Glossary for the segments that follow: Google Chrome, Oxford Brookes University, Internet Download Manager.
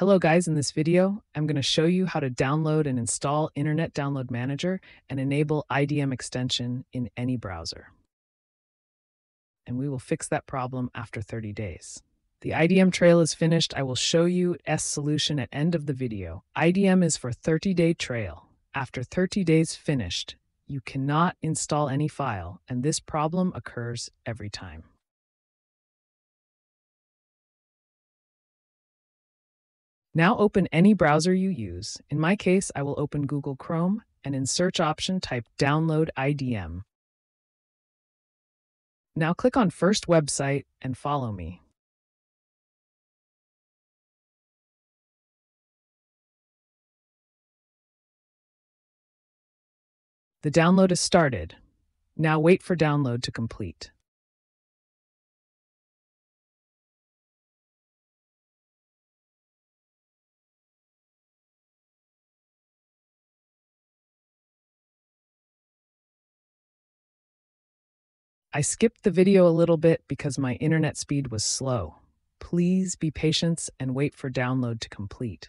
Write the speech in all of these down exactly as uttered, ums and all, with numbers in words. Hello guys, in this video, I'm going to show you how to download and install Internet Download Manager and enable I D M extension in any browser. And we will fix that problem after thirty days. The I D M trail is finished. I will show you S solution at end of the video. I D M is for thirty day trail. After thirty days finished, you cannot install any file, and this problem occurs every time. Now open any browser you use. In my case, I will open Google Chrome and in search option type download I D M. Now click on first website and follow me. The download is started. Now wait for download to complete. I skipped the video a little bit because my internet speed was slow. Please be patient and wait for download to complete.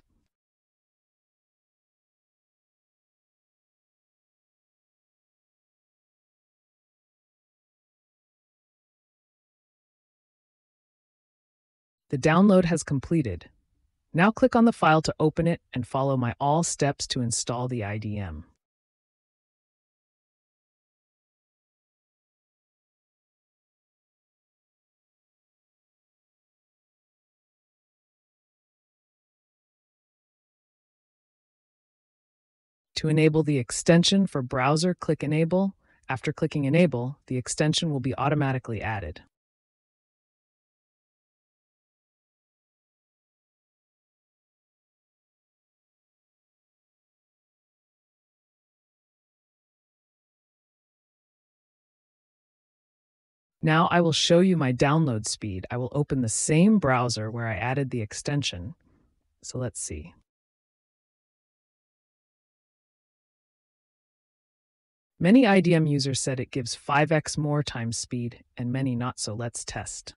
The download has completed. Now click on the file to open it and follow my all steps to install the I D M. To enable the extension for browser, click Enable. After clicking Enable, the extension will be automatically added. Now I will show you my download speed. I will open the same browser where I added the extension. So let's see. Many I D M users said it gives five x more time speed, and many not, so let's test.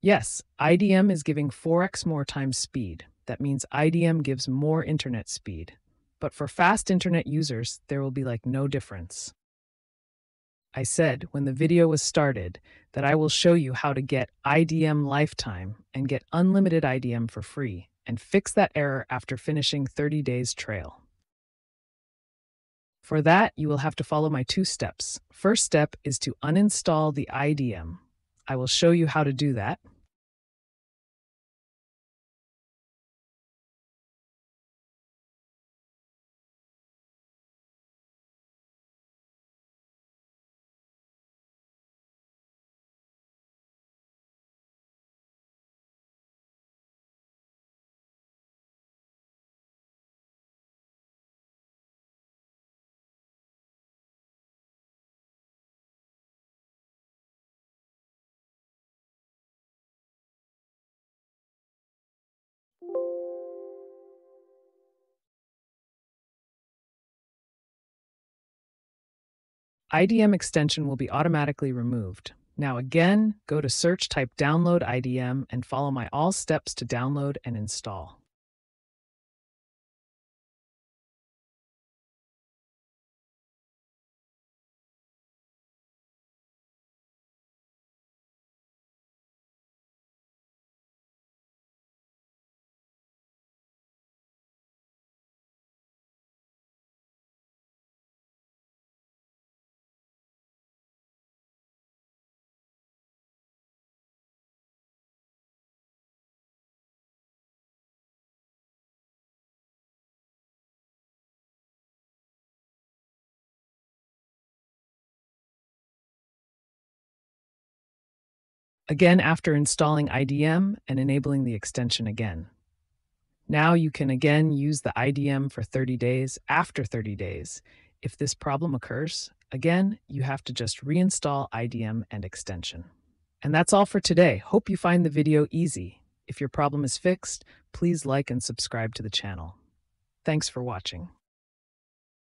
Yes, I D M is giving four x more time speed. That means I D M gives more internet speed. But for fast internet users, there will be like no difference. I said when the video was started that I will show you how to get I D M lifetime and get unlimited I D M for free and fix that error after finishing thirty days trail. For that, you will have to follow my two steps. First step is to uninstall the I D M. I will show you how to do that. I D M extension will be automatically removed. Now again, go to search, type download I D M, and follow my all steps to download and install. again after installing I D M and enabling the extension again. Now you can again use the I D M for thirty days after thirty days. If this problem occurs, again, you have to just reinstall I D M and extension. And that's all for today. Hope you find the video easy. If your problem is fixed, please like and subscribe to the channel. Thanks for watching.